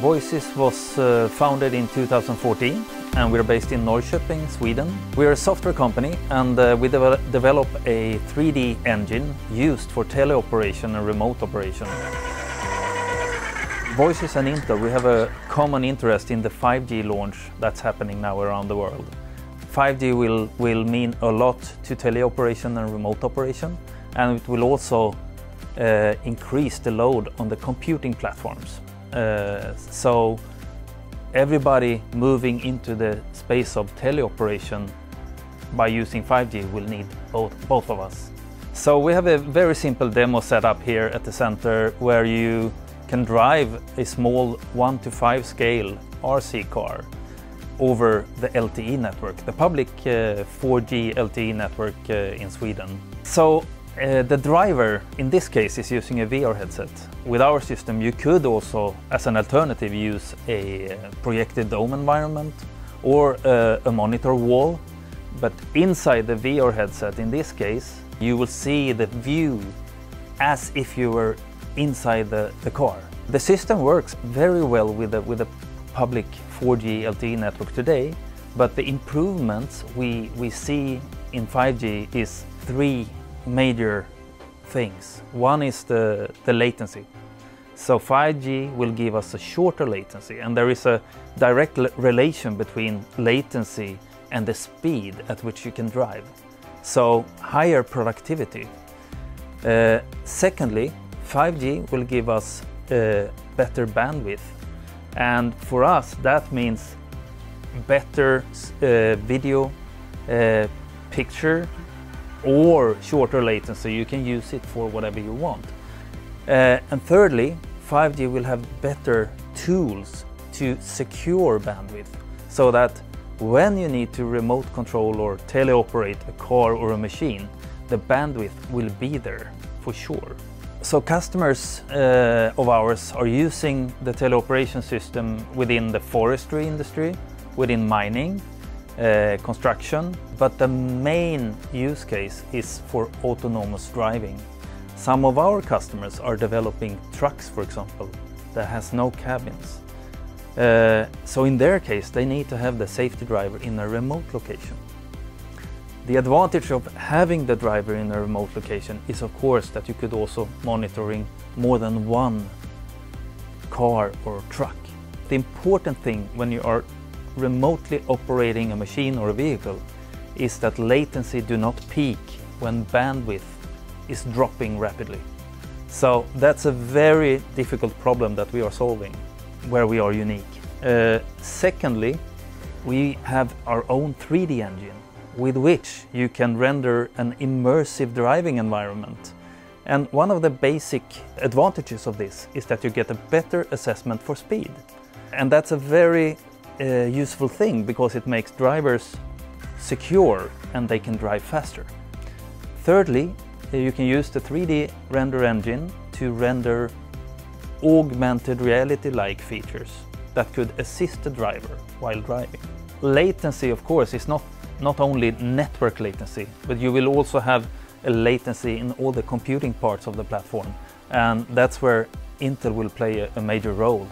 Voysys was founded in 2014 and we're based in Norrköping, Sweden. We're a software company and we develop a 3D engine used for teleoperation and remote operation. Voysys and Intel, we have a common interest in the 5G launch that's happening now around the world. 5G will mean a lot to teleoperation and remote operation, and it will also increase the load on the computing platforms. So everybody moving into the space of teleoperation by using 5G will need both of us. So we have a very simple demo set up here at the center where you can drive a small 1-to-5 scale RC car over the LTE network, the public 4G LTE network in Sweden. So the driver in this case is using a VR headset. With our system you could also, as an alternative, use a projected dome environment or a monitor wall. But inside the VR headset, in this case, you will see the view as if you were inside the car. The system works very well with the public 4G LTE network today, but the improvements we see in 5G is three major things. One is the latency. So 5G will give us a shorter latency, and there is a direct relation between latency and the speed at which you can drive. So higher productivity. Secondly, 5G will give us better bandwidth, and for us that means better video, picture, or shorter latency. You can use it for whatever you want. And thirdly, 5G will have better tools to secure bandwidth, so that when you need to remote control or teleoperate a car or a machine, the bandwidth will be there for sure. So customers of ours are using the teleoperation system within the forestry industry, within mining, construction, but the main use case is for autonomous driving. Some of our customers are developing trucks, for example, that has no cabins. So in their case, they need to have the safety driver in a remote location. The advantage of having the driver in a remote location is, of course, that you could also monitoring more than one car or truck. The important thing when you are remotely operating a machine or a vehicle is that latency do not peak when bandwidth is dropping rapidly. So that's a very difficult problem that we are solving, where we are unique. Secondly, we have our own 3D engine with which you can render an immersive driving environment. And one of the basic advantages of this is that you get a better assessment for speed. And that's a very useful thing, because it makes drivers secure and they can drive faster. Thirdly, you can use the 3D render engine to render augmented reality-like features that could assist the driver while driving. Latency, of course, is not only network latency, but you will also have a latency in all the computing parts of the platform, and that's where Intel will play a major role.